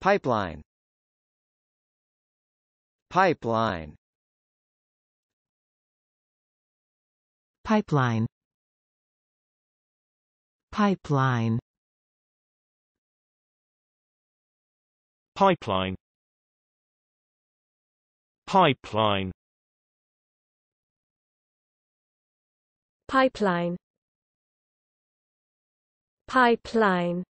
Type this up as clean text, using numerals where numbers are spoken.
Pipeline. Pipeline. Pipeline. Pipeline. Pipeline. Pipeline. Pipeline. Pipeline.